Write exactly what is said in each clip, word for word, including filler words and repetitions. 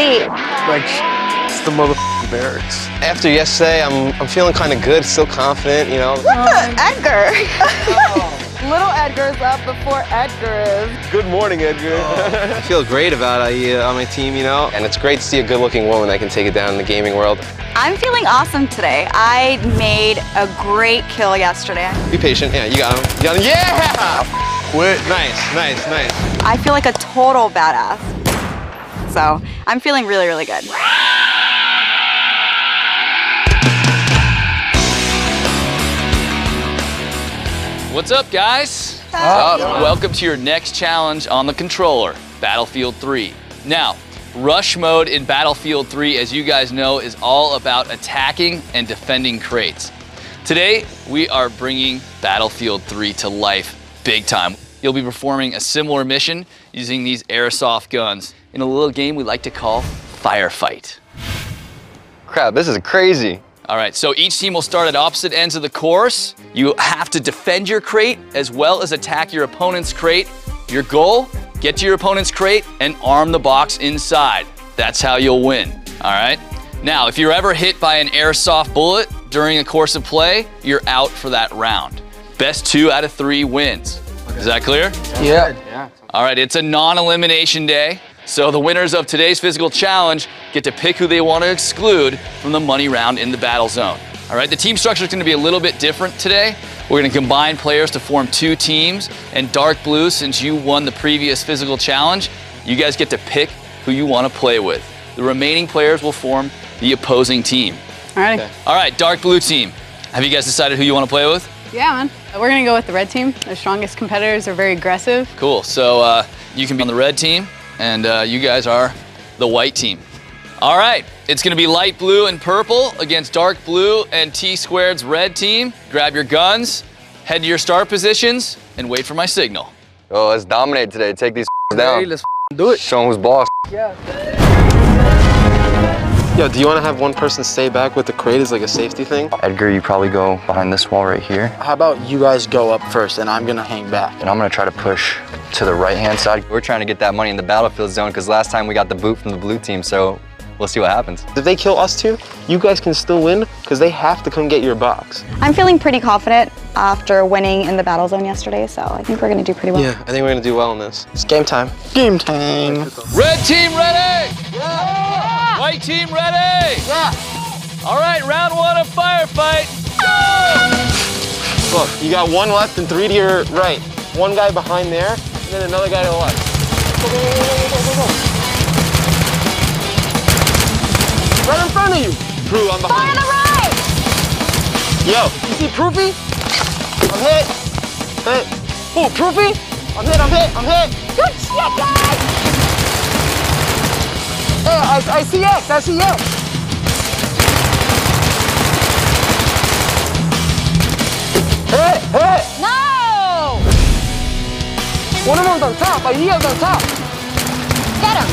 sweet. Like, it's the motherfucking barracks. After yesterday, I'm, I'm feeling kind of good, still confident, you know. Look at Edgar. Oh. Little Edgar's up before Edgar is. Good morning, Edgar. Oh. I feel great about I E on my team, you know. And it's great to see a good-looking woman that can take it down in the gaming world. I'm feeling awesome today. I made a great kill yesterday. Be patient. Yeah, you got him. You got him. Yeah! Quit. Nice, nice, nice. I feel like a total badass. So I'm feeling really, really good. What's up, guys? What's up? Welcome to your next challenge on the controller, Battlefield three. Now, rush mode in Battlefield three, as you guys know, is all about attacking and defending crates. Today, we are bringing Battlefield three to life big time. You'll be performing a similar mission using these airsoft guns in a little game we like to call Firefight. Crap, this is crazy. All right, so each team will start at opposite ends of the course. You have to defend your crate as well as attack your opponent's crate. Your goal, get to your opponent's crate and arm the box inside. That's how you'll win, all right? Now, if you're ever hit by an airsoft bullet during the course of play, you're out for that round. Best two out of three wins. Okay. Is that clear? Yeah. Yeah. All right, it's a non-elimination day. So the winners of today's physical challenge get to pick who they want to exclude from the money round in the battle zone. All right, the team structure is going to be a little bit different today. We're going to combine players to form two teams. And Dark Blue, since you won the previous physical challenge, you guys get to pick who you want to play with. The remaining players will form the opposing team. All right. Okay. All right, Dark Blue team. Have you guys decided who you want to play with? Yeah, man. We're going to go with the red team. The strongest competitors are very aggressive. Cool. So uh, you can be on the red team. And uh, you guys are the white team. All right, it's gonna be light blue and purple against dark blue and T-Squared's red team. Grab your guns, head to your start positions, and wait for my signal. Oh, let's dominate today. Take these down. Hey, let's do it. Show 'em who's boss. Yeah. Yo, do you want to have one person stay back with the crate as like a safety thing? Edgar, you probably go behind this wall right here. How about you guys go up first and I'm going to hang back. And I'm going to try to push to the right-hand side. We're trying to get that money in the battlefield zone because last time we got the boot from the blue team, so we'll see what happens. If they kill us two, you guys can still win because they have to come get your box. I'm feeling pretty confident after winning in the battle zone yesterday, so I think we're going to do pretty well. Yeah, I think we're going to do well in this. It's game time. Game time. Red team ready! Yeah. White team ready! Yeah. All right, round one of Firefight, go! Look, you got one left and three to your right. One guy behind there, and then another guy to the left. Go, go, go, go, go, go, go, go. Right in front of you! Prue, I'm behind you. Fire to the right! Yo, you see Proofy? I'm hit. Hit. Oh, Proofy? I'm hit, I'm hit, I'm hit. Good shit, guys! Hey, I, I see X, I see X. Hey, hey. No! One of them's on top, I yelled on top. Get him.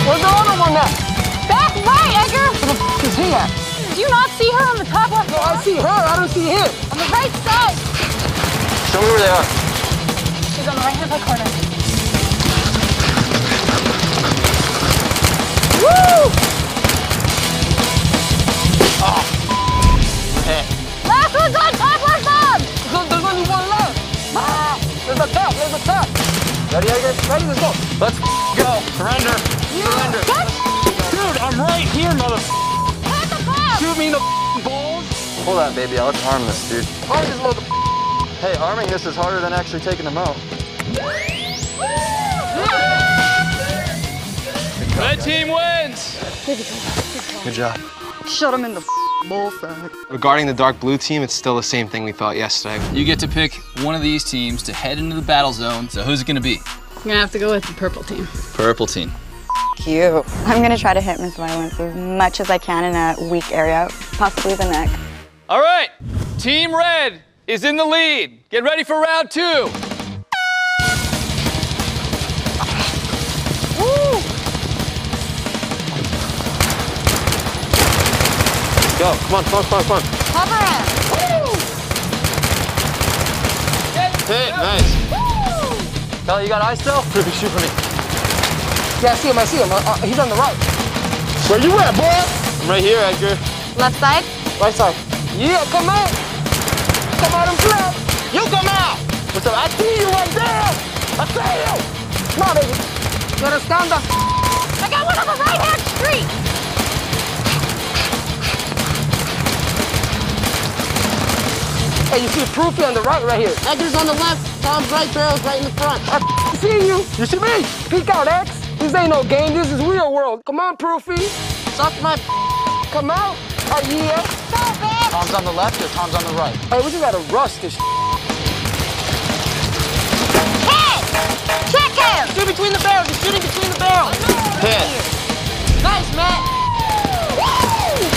Where's the other one at? Back right, Edgar. Where the f is he at? Do you not see her on the top left? No, I see her, I don't see him. On the right side. Show me where they are. She's on the right-hand side corner. Woo! Oh, okay. Last one's on top, last bomb! So there's only one left! Ah, there's a top, there's a top! Ready, Edgar? Ready, let's go! Let's go! Surrender! You Surrender! What? Dude, I'm right here, mother. Hit the bomb! Shoot me in the balls! Hold on, baby, let's arm this, dude. Arm this mother. Hey, arming this is harder than actually taking them out. Red team wins! Good job. Good job. Shut him in the bullseye. Regarding the dark blue team, it's still the same thing we thought yesterday. You get to pick one of these teams to head into the battle zone. So who's it gonna be? I'm gonna have to go with the purple team. Purple team. F you. I'm gonna try to hit Miss Violence as much as I can in a weak area, possibly the neck. All right, Team Red is in the lead. Get ready for round two. Go, come on, come on, come on, come on. Cover it. Woo! Hit, nice. Woo! Kelly, you got eyes still? Griffey, shoot for me. Yeah, I see him, I see him. Uh, he's on the right. Where you at, boy? I'm right here, Edgar. Left side? Right side. Yeah, come out. Come out and flip. You come out. What's up? I see you right there. I see you. Come on, baby. You gotta stand up. I got one on the right-hand street. Hey, you see Proofy on the right right here. Edgar's on the left, Tom's right, Daryl's right in the front. I see you. You see me? Peek out, X. This ain't no game, this is real world. Come on, Proofy. Suck my Come out. Oh, yeah. Stop it. Tom's on the left or Tom's on the right? Hey, we just gotta rush this Hey! Check him! Shoot between the barrels. He's shooting between the barrels. Hit. Right nice, Matt. Woo!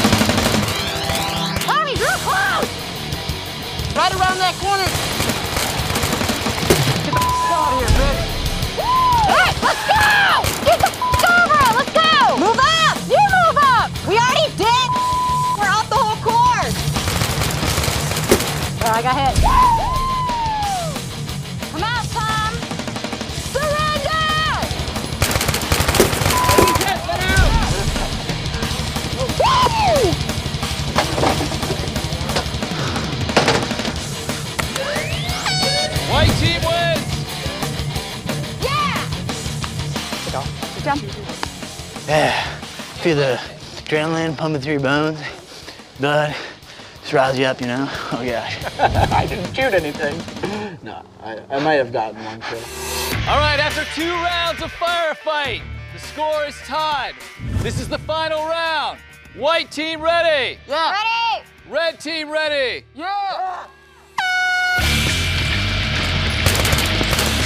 Tommy, you're close! Right around that corner. Get the f*** out of here, bitch. All right, let's go! Get the f*** over! Let's go! Move up! You move up! We already did! We're off the whole course! Oh, I got hit. Come out, Tom! Surrender! He's hit, let him out! Woo! White team wins! Yeah! Good job. Good job. Yeah. Feel the adrenaline pumping through your bones. Blood just riles you up, you know? Oh, gosh. I didn't shoot anything. No, I, I might have gotten one, too. All right, after two rounds of firefight, the score is tied. This is the final round. White team ready? Yeah. Ready! Red team ready? Yeah! yeah.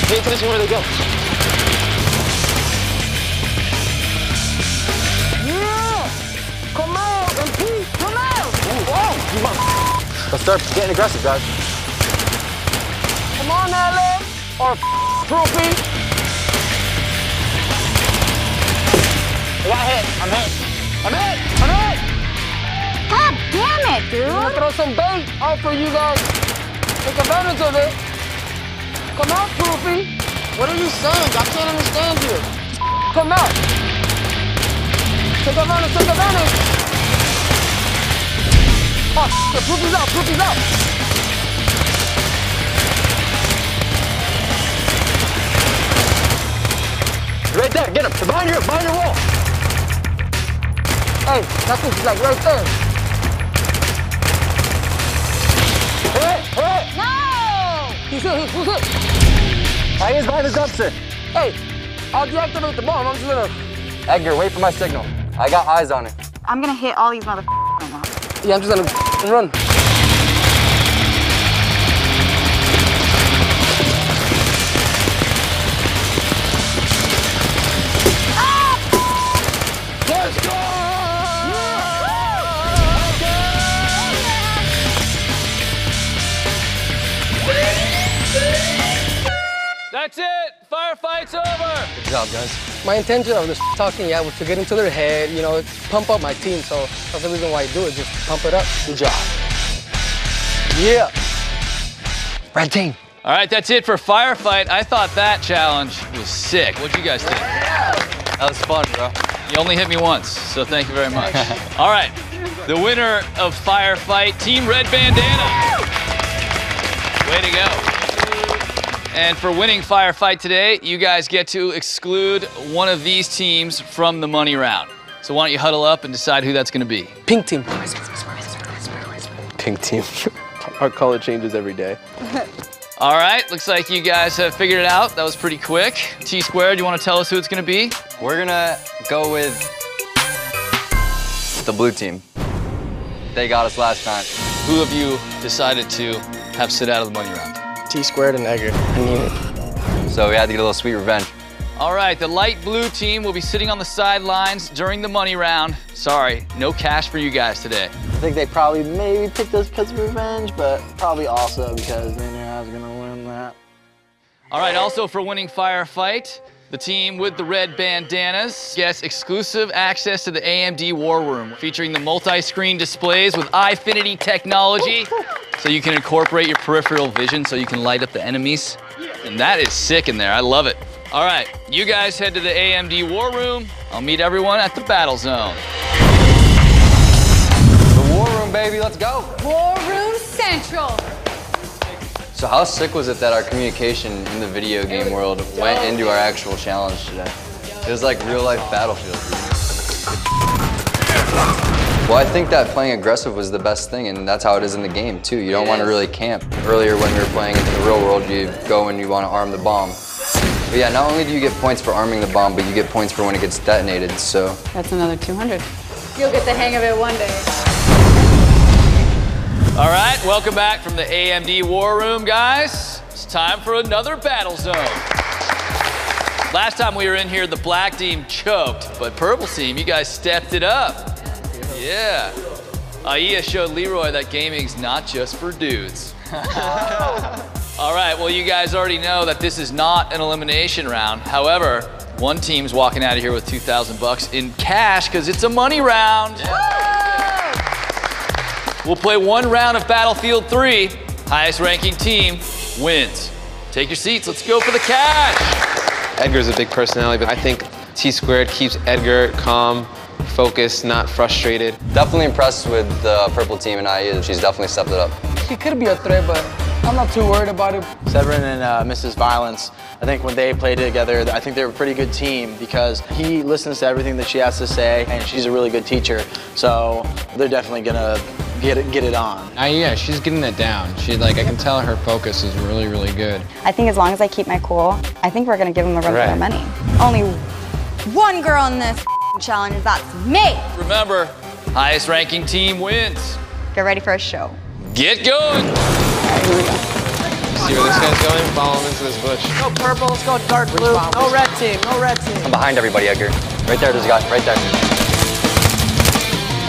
Pay attention where they go. Yeah! Come out and peace! Come out! Ooh, whoa! You must. Let's start getting aggressive, guys. Come on, Alan! Or Proofy! I got hit. I'm hit. I'm hit! I'm hit! God damn it, dude! I'm gonna throw some bait out for you guys. Take advantage of it. Come out, Proofy. What are you saying? I can't understand you. Come out. Take advantage, take advantage. Oh, the Proofy's out, Proofy's out. Right there, get him. Behind your, behind your wall. Hey, that's what she's like, right there. Hey, hey. No! He's hit, he's hit, he's hit. I is behind the dumpster. Hey, I'll drop them with the bomb. I'm just gonna... Edgar, wait for my signal. I got eyes on it. I'm gonna hit all these motherfuckers right now. Yeah, I'm just gonna run. Ah! Let's go! That's it! Firefight's over! Good job, guys. My intention of this talking, yeah, was to get into their head, you know, pump up my team, so that's the reason why I do it, just pump it up. Good job. Yeah. Red team. All right, that's it for Firefight. I thought that challenge was sick. What'd you guys think? Yeah. That was fun, bro. You only hit me once, so thank you very much. All right, the winner of Firefight, Team Red Bandana. Way to go. And for winning Firefight today, you guys get to exclude one of these teams from the money round. So why don't you huddle up and decide who that's gonna be? Pink team. Pink team. Our color changes every day. All right, looks like you guys have figured it out. That was pretty quick. T-squared, you wanna tell us who it's gonna be? We're gonna go with the blue team. They got us last time. Who of you decided to have sit out of the money round? T-squared and Edgar. I need it. So we had to get a little sweet revenge. All right, the light blue team will be sitting on the sidelines during the money round. Sorry, no cash for you guys today. I think they probably maybe picked us because of revenge, but probably also because they knew I was gonna win that. All right, also for winning Firefight, the team with the red bandanas gets exclusive access to the A M D War Room, featuring the multi-screen displays with Infinity technology. So you can incorporate your peripheral vision so you can light up the enemies. And that is sick in there. I love it. All right, you guys head to the A M D War Room. I'll meet everyone at the Battle Zone. The War Room, baby, let's go. War Room Central. So how sick was it that our communication in the video game world went into our actual challenge today? It was like real-life Battlefield. Well, I think that playing aggressive was the best thing, and that's how it is in the game, too. You don't want to really camp. Earlier, when we were playing in the real world, you go and you want to arm the bomb. But yeah, not only do you get points for arming the bomb, but you get points for when it gets detonated, so. That's another two hundred. You'll get the hang of it one day. All right, welcome back from the A M D War Room, guys. It's time for another Battle Zone. Last time we were in here, the black team choked, but purple team, you guys stepped it up. Yeah. Aia showed Leroy that gaming's not just for dudes. All right, well, you guys already know that this is not an elimination round. However, one team's walking out of here with two thousand bucks in cash because it's a money round. Yeah. We'll play one round of Battlefield three. Highest ranking team wins. Take your seats, let's go for the cash. Edgar's a big personality, but I think T-squared keeps Edgar calm, focused, not frustrated. Definitely impressed with the purple team and I U. She's definitely stepped it up. She could be a threat, but I'm not too worried about it. Severin and uh, Missus Violence, I think when they played together, I think they're a pretty good team because he listens to everything that she has to say, and she's a really good teacher. So they're definitely gonna Get it, get it on. Uh, yeah, she's getting it down. She like I can tell her focus is really, really good. I think as long as I keep my cool, I think we're gonna give them a run right. for their money. Only one girl in this challenge, that's me. Remember, highest ranking team wins. Get ready for a show. Get going. Right, here we go. See where this guy's going? Follow him into this bush. Go purple. Let's go dark blue. No red team. No red team. I'm behind everybody, Edgar. Right there, there's a guy. Right there.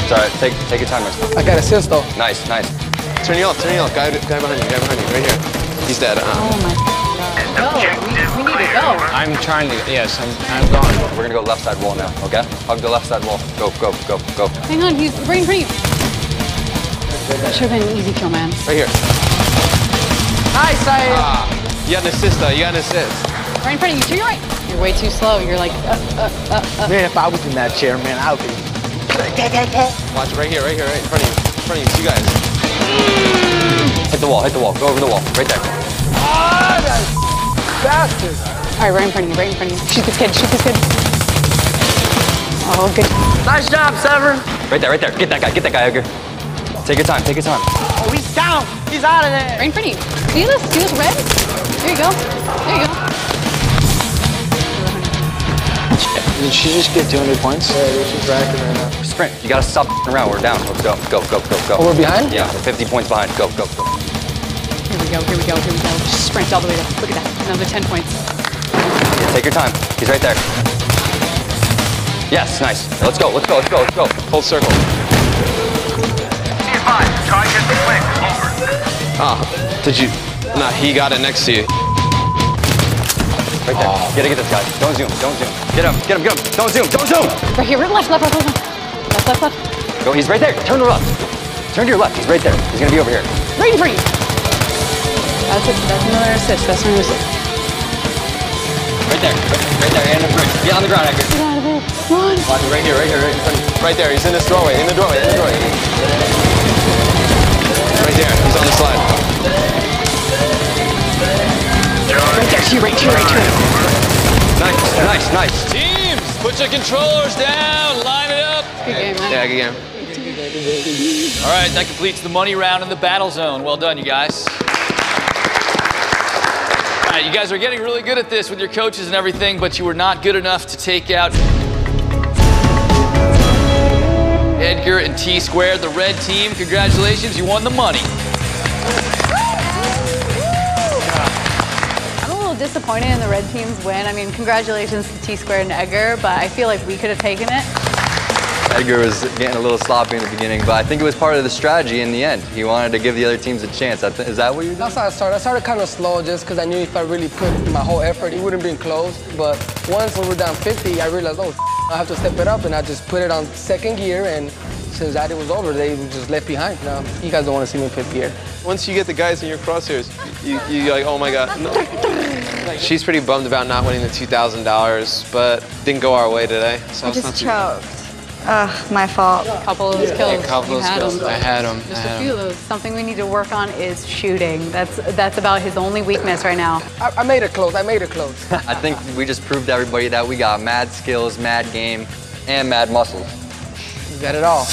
It's all right, take, take your time, Max. I got assist, though. Nice, nice. Turn you off, turn you off. Guy, guy behind you, guy behind you, right here. He's dead. Uh -huh. Oh, my God. Go. We, we need to go. I'm trying to, yes, I'm, I'm gone. We're going to go left side wall now, okay? Hug the left side wall. Go, go, go, go. Hang on, he's right in front of you. That should have been an easy kill, man. Right here. Nice, Saeed. Ah, you got an assist, though. You got an assist. Right in front of you, to your right. You're way too slow. You're like, uh, uh, uh, uh. Man, if I was in that chair, man, I would be. Watch it right here, right here, right in front of you. In front of you, two guys. Hit the wall, hit the wall. Go over the wall. Right there. Ah, that bastard. All right, right in front of you, right in front of you. Shoot this kid, shoot this kid. Oh, good. Nice job, Severin. Right there, right there. Get that guy, get that guy, Edgar. Take your time, take your time. Oh, he's down. He's out of there. Right in front of you. See this? See this red? There you go. There you go. Did she just get two hundred points? Yeah, she's racking right now. Sprint, you gotta stop around. We're down. Let's go, go, go, go, go. Oh, we're behind? Yeah, we're fifty points behind. Go, go, go. Here we go, here we go, here we go. Just sprint all the way up. Look at that. Another ten points. Yeah, take your time. He's right there. Yes, nice. Let's go, let's go, let's go, let's go. Full circle. Five. Target click. Over. Ah, did you? Nah, he got it next to you. Right there. Oh. You gotta get this guy. Don't zoom. Don't zoom. Get him. Get him. Get him. Don't zoom. Don't zoom. Right here. Right left. Left. Left. Left. Left. Left. Go. He's right there. Turn to the left. Turn to your left. He's right there. He's gonna be over here. Right in front of you. That's it. That's another assist. That's another assist. Right there. Right there. And in front. Get on the ground, Edgar. Get out of there. Come on. Watch it. Right here. Right here. Right in front of you. Right there. He's in this doorway. In the doorway. In the doorway. Right there. He's on the slide. Right there, to your right, to your right, to your right. Nice, nice, nice. Teams, put your controllers down, line it up. Good game, man. Yeah, good game. All right, that completes the money round in the Battle Zone. Well done, you guys. All right, you guys are getting really good at this with your coaches and everything, but you were not good enough to take out Edgar and T-Squared, the red team. Congratulations, you won the money. Disappointed in the red team's win. I mean, congratulations to T-Squared and Edgar, but I feel like we could have taken it. Edgar was getting a little sloppy in the beginning, but I think it was part of the strategy in the end. He wanted to give the other teams a chance. I th is that what you did? That's how I started. I started kind of slow just because I knew if I really put my whole effort, it wouldn't have been close. But once we were down fifty, I realized, oh, I have to step it up, and I just put it on second gear and As that it was over, they were just left behind. Now you guys don't want to see me pit gear. Once you get the guys in your crosshairs, you, you're like, oh my god. No. She's pretty bummed about not winning the two thousand dollars, but didn't go our way today. So I it's just not choked. Ugh, my fault. A couple of those kills. Yeah, a couple of those kills. I had them. Just a few of those. Something we need to work on is shooting. That's that's about his only weakness right now. I, I made it close. I made it close. I think we just proved to everybody that we got mad skills, mad game, and mad muscles. You got it all.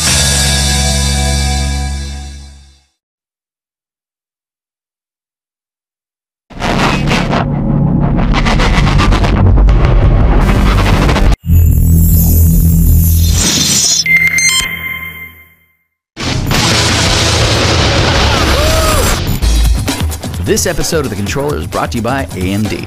This episode of The Controller is brought to you by A M D.